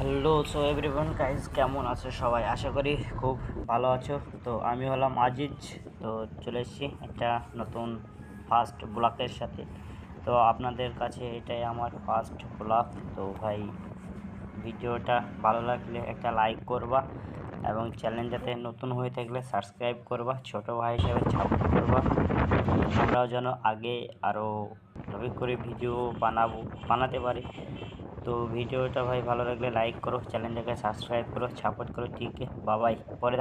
Hello so everyone guys कैमन आछो सबाई आशा करी खूब भालो आछो। तो आमी हलाम আজিজ। तो चले एसेছি একটা নতুন ফার্স্ট ব্লগের সাথে। তো আপনাদের কাছে এটাই আমার ফার্স্ট ব্লগ। তো ভাই ভিডিওটা ভালো লাগলে একটা লাইক করবা এবং চ্যানেলটাতে নতুন হয়ে থাকলে সাবস্ক্রাইব করবা, ছোট ভাই হিসেবে সাপোর্ট করবা। আমরাও যেন আগে আরো নতুন করে ভিডিও বানাতে পারি। तो वीडियो भाई भालो लगले लाइक करो, चैनल के सब्सक्राइब करो, सपोर्ट करो। ठीक है, बाय बाय।